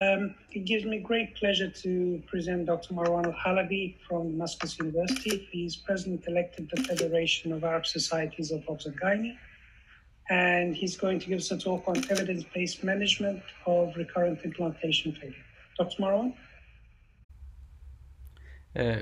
It gives me great pleasure to present Dr. Marwan Al-Halabi from Damascus University. He is President-elect of the Federation of Arab Societies of Obstetrics, and he's going to give us a talk on evidence-based management of recurrent implantation failure. Dr. Marwan?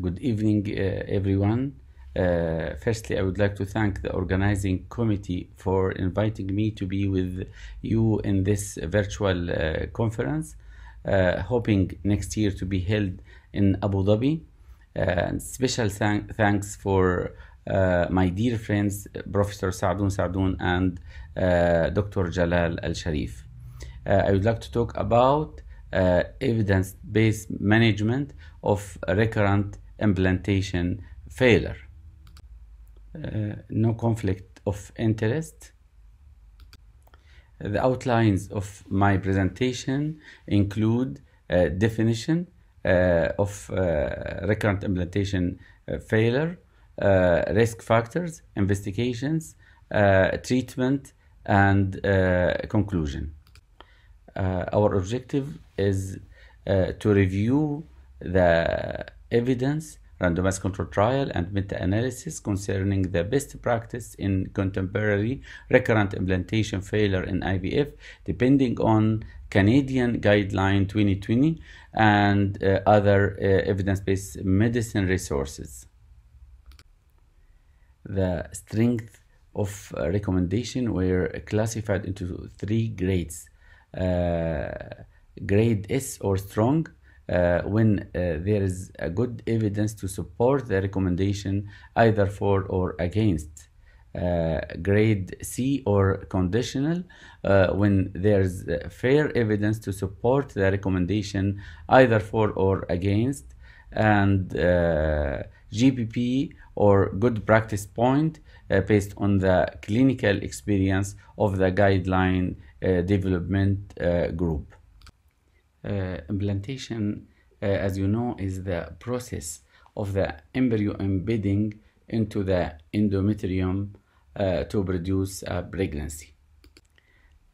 Good evening, everyone. Firstly, I would like to thank the organizing committee for inviting me to be with you in this virtual conference. Hoping next year to be held in Abu Dhabi. And special thanks for my dear friends, Professor Saadun Saadun and Dr. Jalal Al Sharif. I would like to talk about evidence-based management of recurrent implantation failure. No conflict of interest. The outlines of my presentation include a definition of recurrent implantation failure, risk factors, investigations, treatment, and conclusion. Our objective is to review the evidence, randomized control trial, and meta-analysis concerning the best practice in contemporary recurrent implantation failure in IVF, depending on Canadian Guideline 2020 and other evidence-based medicine resources. The strength of recommendation were classified into three grades. Grade S or strong, when there is a good evidence to support the recommendation either for or against. Grade C or conditional, when there's fair evidence to support the recommendation either for or against. And GPP or good practice point, based on the clinical experience of the guideline development group. Implantation, as you know, is the process of the embryo embedding into the endometrium to produce a pregnancy.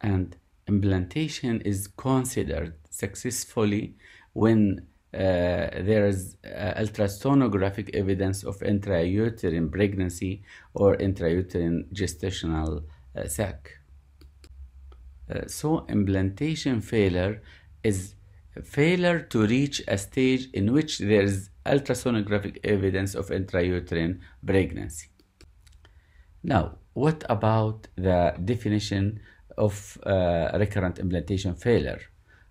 And implantation is considered successfully when there is ultrasonographic evidence of intrauterine pregnancy or intrauterine gestational sac. So implantation failure is failure to reach a stage in which there is ultrasonographic evidence of intrauterine pregnancy. Now, what about the definition of recurrent implantation failure,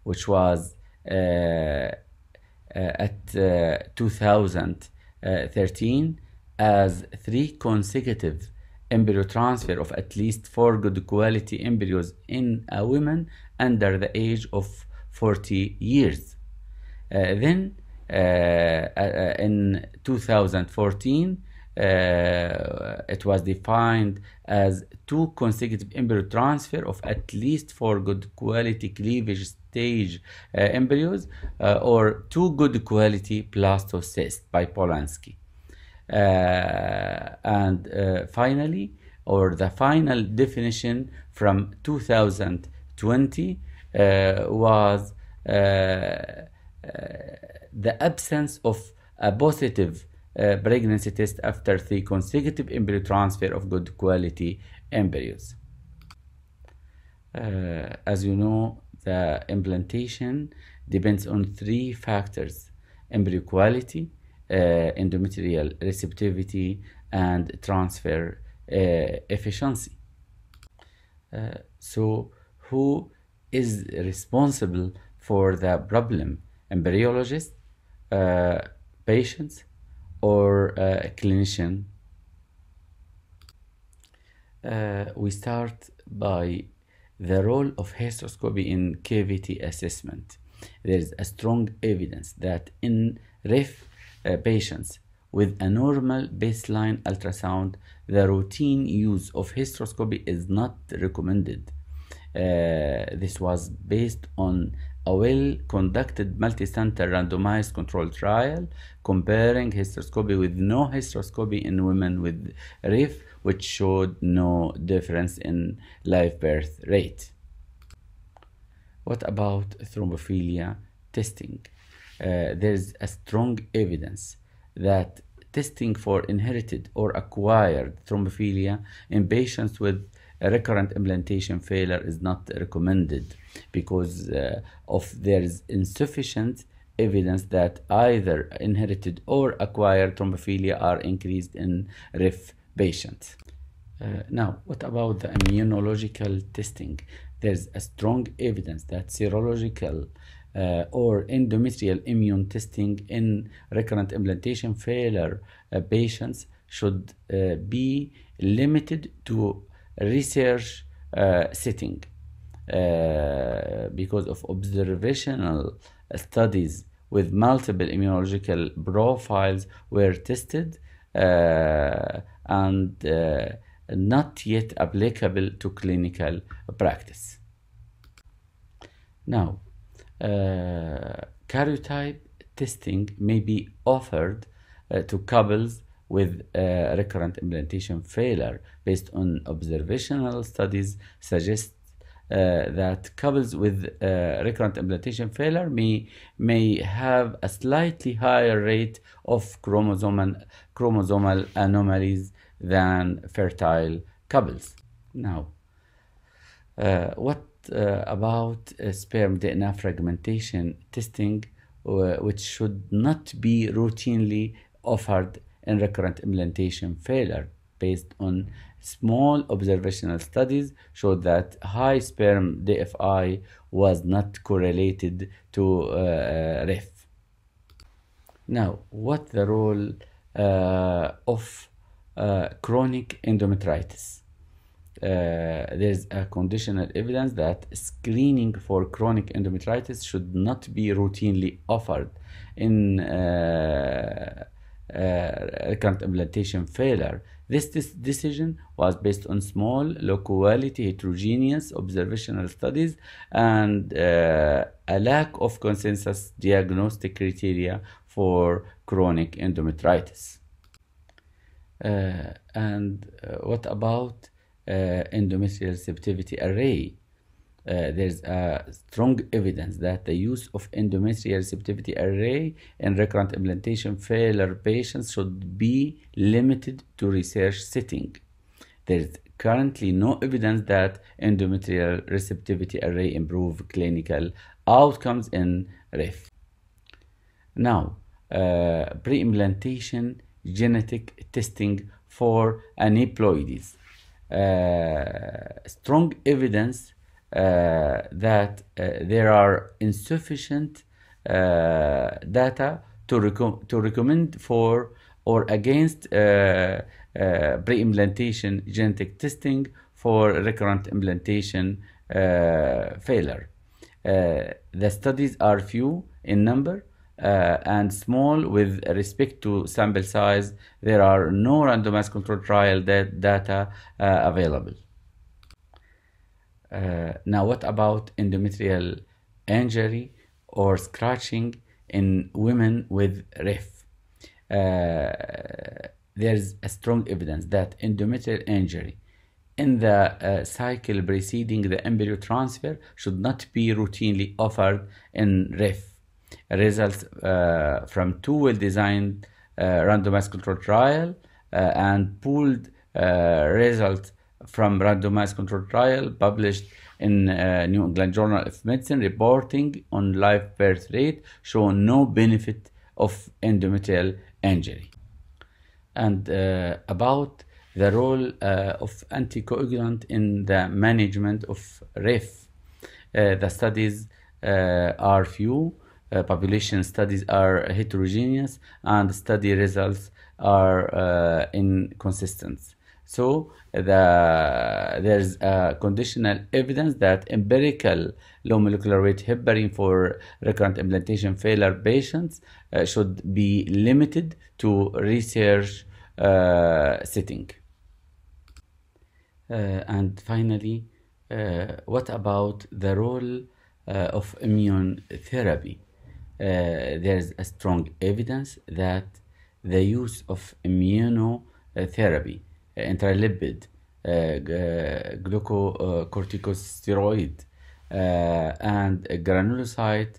which was at 2013 as 3 consecutive embryo transfer of at least 4 good quality embryos in a woman under the age of 40 years. Then in 2014 it was defined as 2 consecutive embryo transfer of at least 4 good quality cleavage stage embryos or 2 good quality blastocysts by Polanski. And finally, or the final definition from 2020 was the absence of a positive pregnancy test after 3 consecutive embryo transfer of good quality embryos. As you know, the implantation depends on 3 factors: embryo quality, endometrial receptivity, and transfer efficiency. So who is responsible for the problem? Embryologist, patients, or a clinician? We start by the role of hysteroscopy in KVT assessment. There is a strong evidence that in RIF patients with a normal baseline ultrasound, the routine use of hysteroscopy is not recommended. This was based on a well-conducted multi-center randomized control trial comparing hysteroscopy with no hysteroscopy in women with RIF, which showed no difference in live birth rate. What about thrombophilia testing? There's a strong evidence that testing for inherited or acquired thrombophilia in patients with recurrent implantation failure is not recommended because of there's insufficient evidence that either inherited or acquired thrombophilia are increased in RIF patients. Now, what about the immunological testing? There's a strong evidence that serological or endometrial immune testing in recurrent implantation failure patients should be limited to research setting because of observational studies with multiple immunological profiles were tested and not yet applicable to clinical practice. Now, karyotype testing may be offered to couples with recurrent implantation failure based on observational studies suggest that couples with recurrent implantation failure may have a slightly higher rate of chromosomal anomalies than fertile couples. Now, what about sperm DNA fragmentation testing, which should not be routinely offered in recurrent implantation failure? Based on small observational studies showed that high sperm DFI was not correlated to RIF. Now, what the role of chronic endometritis? There's a conditional evidence that screening for chronic endometritis should not be routinely offered in recurrent implantation failure. This decision was based on small, low-quality, heterogeneous observational studies and a lack of consensus diagnostic criteria for chronic endometritis. And what about endometrial receptivity array? There's strong evidence that the use of endometrial receptivity array in recurrent implantation failure patients should be limited to research setting. There's currently no evidence that endometrial receptivity array improves clinical outcomes in RIF. Now, pre-implantation genetic testing for aneuploidies. Strong evidence that there are insufficient data to recommend for or against pre-implantation genetic testing for recurrent implantation failure. The studies are few in number and small with respect to sample size. There are no randomized controlled trial data available. Now, what about endometrial injury or scratching in women with RIF? There's a strong evidence that endometrial injury in the cycle preceding the embryo transfer should not be routinely offered in RIF. Results from two well-designed randomized controlled trial and pooled results from randomized controlled trial published in New England Journal of Medicine reporting on live birth rate show no benefit of endometrial injury. And about the role of anticoagulant in the management of RIF. The studies are few, population studies are heterogeneous, and study results are inconsistent. So there's conditional evidence that empirical low molecular weight heparin for recurrent implantation failure patients should be limited to research setting. And finally, what about the role of immune therapy? There's a strong evidence that the use of immunotherapy, intralipid, glucocorticosteroid, and granulocyte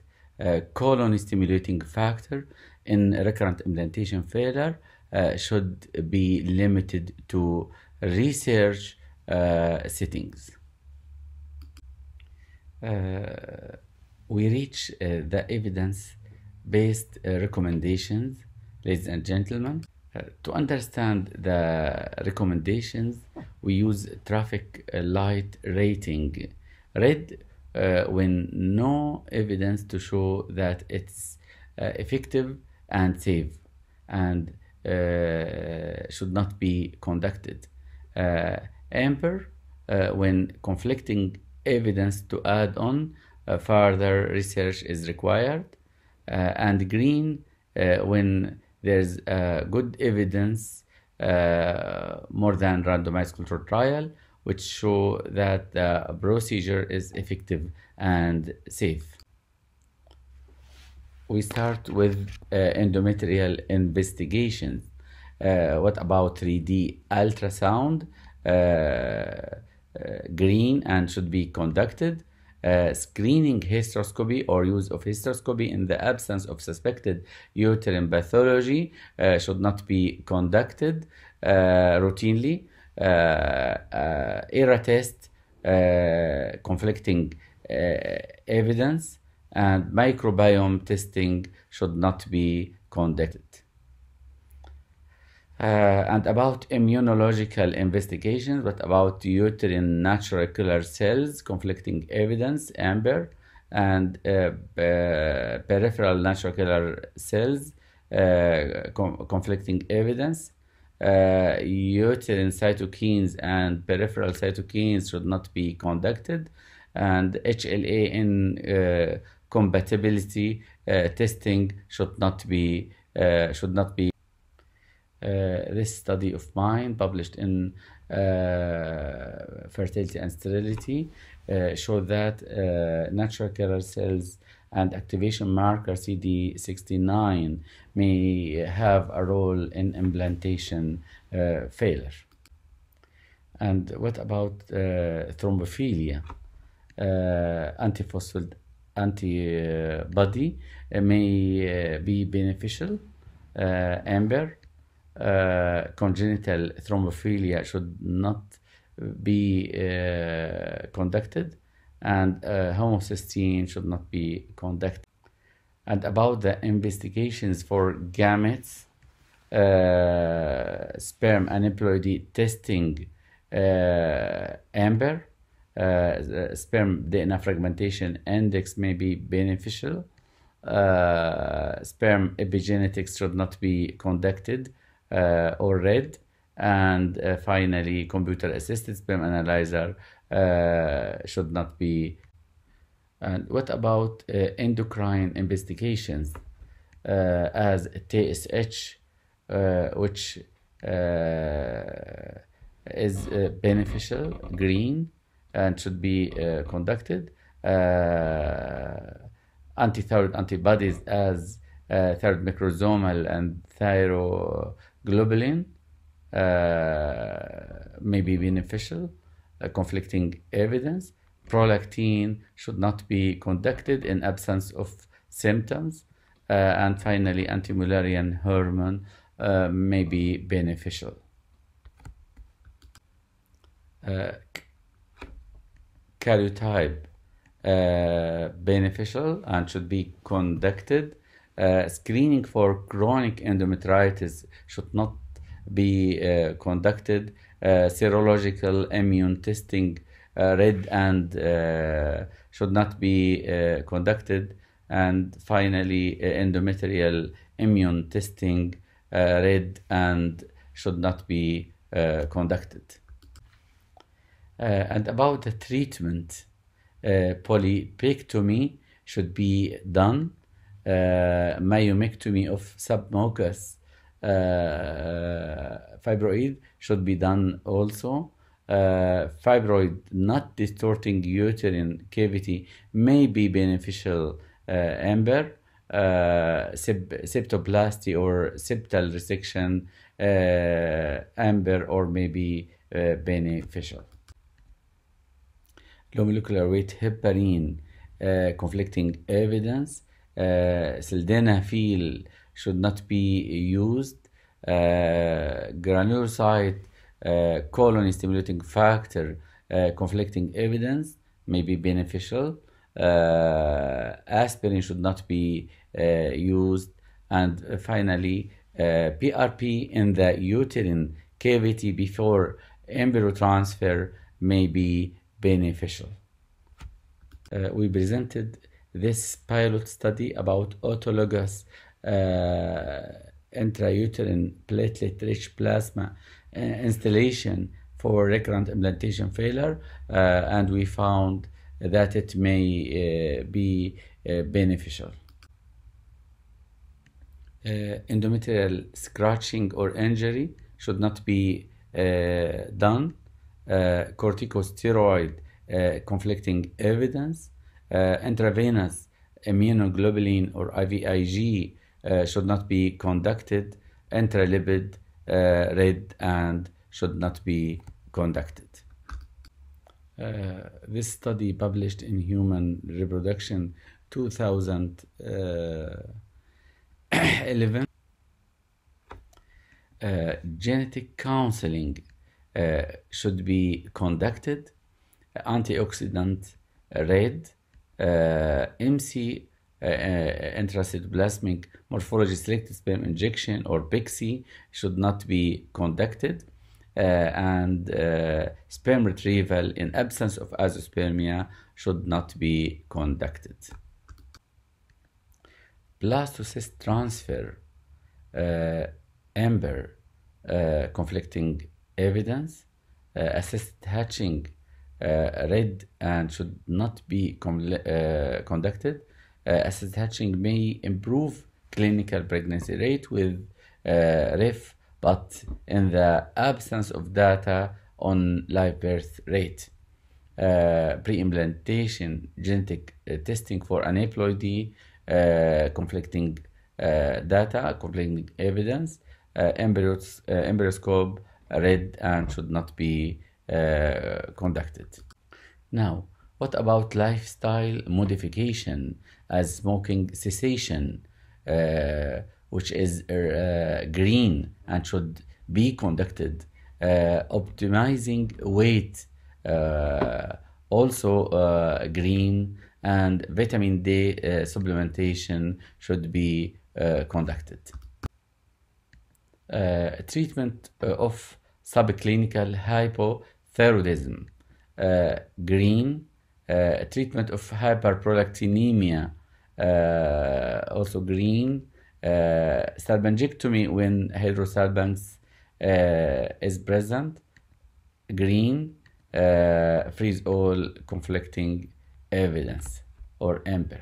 colon stimulating factor in recurrent implantation failure should be limited to research settings. We reach the evidence-based recommendations, ladies and gentlemen. To understand the recommendations, we use traffic light rating. Red when no evidence to show that it's effective and safe, and should not be conducted. Amber when conflicting evidence to add on further research is required, and green when there's good evidence more than randomized controlled trial which show that the procedure is effective and safe. We start with endometrial investigations. What about 3D ultrasound? Green and should be conducted. Screening hysteroscopy or use of hysteroscopy in the absence of suspected uterine pathology should not be conducted routinely. ERA test, conflicting evidence, and microbiome testing should not be conducted. And about immunological investigations, what about uterine natural killer cells, conflicting evidence, amber, and peripheral natural killer cells, conflicting evidence. Uterine cytokines and peripheral cytokines should not be conducted, and HLA incompatibility testing should not be. This study of mine, published in Fertility and Sterility, showed that natural killer cells and activation marker CD69 may have a role in implantation failure. And what about thrombophilia? Antiphospholipid antibody may be beneficial, amber. Congenital thrombophilia should not be conducted, and homocysteine should not be conducted. And about the investigations for gametes, sperm and haploidy testing, amber, sperm DNA fragmentation index may be beneficial, sperm epigenetics should not be conducted, or red, and finally computer-assisted sperm analyzer should not be. And what about endocrine investigations as TSH, which is beneficial, green, and should be conducted. Antithyroid antibodies as thyroid microsomal and thyroglobulin may be beneficial, conflicting evidence. Prolactin should not be conducted in absence of symptoms, and finally antimullerian hormone may be beneficial. Karyotype beneficial and should be conducted. Screening for chronic endometritis should not be conducted. Serological immune testing, red, and should not be conducted. And finally, endometrial immune testing, red, and should not be conducted. And about the treatment, polypectomy should be done. Myomectomy of submucous fibroid should be done also. Fibroid not distorting uterine cavity may be beneficial, amber. Septoplasty or septal resection, amber, or may be beneficial. low molecular weight heparin conflicting evidence. Sildenafil should not be used. Granulocyte colony stimulating factor conflicting evidence may be beneficial. Aspirin should not be used. And finally, PRP in the uterine cavity before embryo transfer may be beneficial. We presented this pilot study about autologous intrauterine platelet-rich plasma instillation for recurrent implantation failure, and we found that it may be beneficial. Endometrial scratching or injury should not be done. Corticosteroid conflicting evidence. Intravenous immunoglobulin or IVIG should not be conducted. Intralipid read and should not be conducted. This study published in Human Reproduction 2011. Genetic counseling should be conducted. Antioxidant read. MC intracytoplasmic morphology selected sperm injection or PIXI should not be conducted, and sperm retrieval in absence of azoospermia should not be conducted. Blastocyst transfer, EMBER, conflicting evidence. Assisted hatching, read and should not be conducted. Assisted hatching may improve clinical pregnancy rate with RIF, but in the absence of data on live birth rate. Pre-implantation genetic testing for aneuploidy, conflicting data, conflicting evidence. Embryoscope read and should not be conducted. Now, what about lifestyle modification as smoking cessation, which is green and should be conducted? Optimizing weight, also green, and vitamin D supplementation should be conducted. Treatment of subclinical hypothyroidism, green. Treatment of hyperprolactinemia, also green. Salpingectomy when hydrosalpinx is present, green. Freeze all conflicting evidence or EMBER.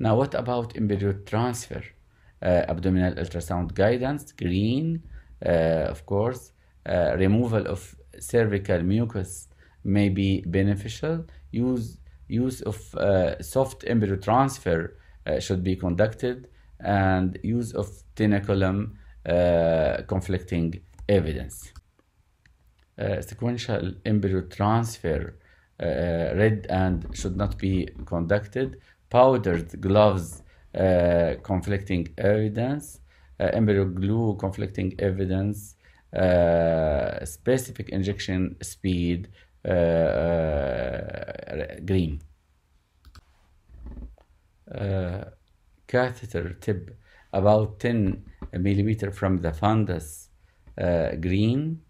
Now, what about embryo transfer? Abdominal ultrasound guidance, green, of course. Removal of cervical mucus may be beneficial. Use of soft embryo transfer should be conducted, and use of tenaculum conflicting evidence. Sequential embryo transfer read and should not be conducted. Powdered gloves conflicting evidence. Embryo glue conflicting evidence. Specific injection speed green. Catheter tip about 10 millimeter from the fundus, green.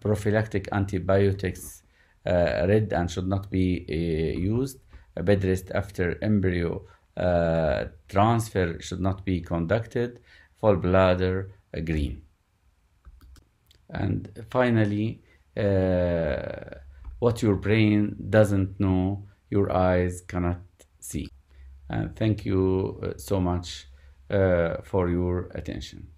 Prophylactic antibiotics read and should not be used. A bed rest after embryo transfer should not be conducted. Full bladder green. And finally, what your brain doesn't know, your eyes cannot see. And thank you so much for your attention.